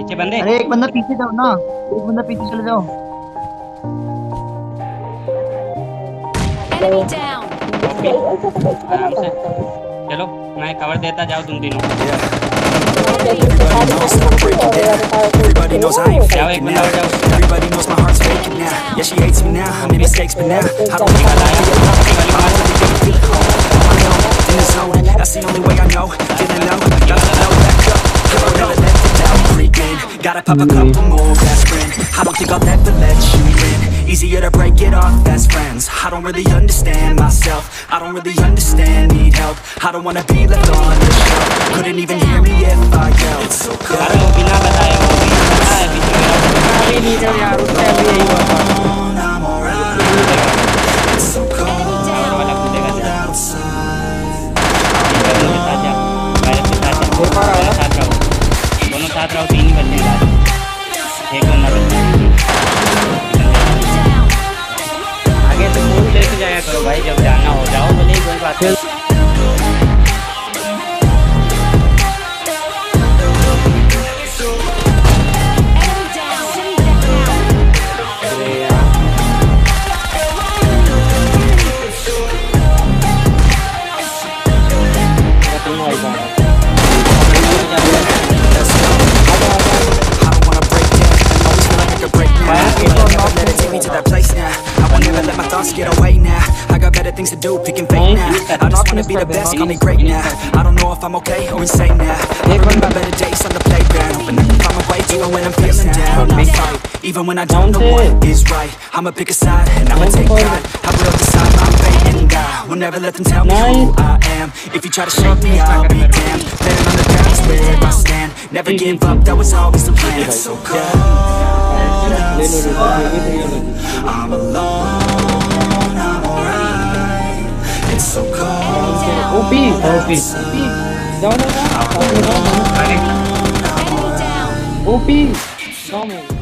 पीछे बंदे। अरे एक बंदा पीछे जाओ ना, एक बंदा पीछे चले जाओ। आराम से चलो, मैं कवर देता जाओ तुम तीनों। जाओ एक बंदा और जाओ। Gotta pop a couple more aspirin. I don't think I'll ever let you in. Easier to break it off best friends. I don't really understand myself. I don't really understand, need help. I don't wanna be left on the shelf. Couldn't even hear me if I yelled. It's so cold. I'm alright. It's so cold outside. साथ रहो, तीन ही बंदे एक बंदा आगे तो फूल लेके जाया करो भाई, जब जाना हो जाओ, भले ही कोई बात नहीं। Get away now. I got better things to do, picking fake now. I just wanna be the best, call me great now. I don't know if I'm okay or insane now. I remember better days on the playground. But I can find my way even when I'm feeling down. I fight, even when I don't know what is right. I'ma pick a side and I'ma take pride. I will decide my fate and die. Will never let them tell me who I am. If you try to shake me, I'll be damned. Laying on the ground is where I stand. Never give up, that was always the plan. It's so cold outside. I'm alone. So cold. OP. Down. OP. Down.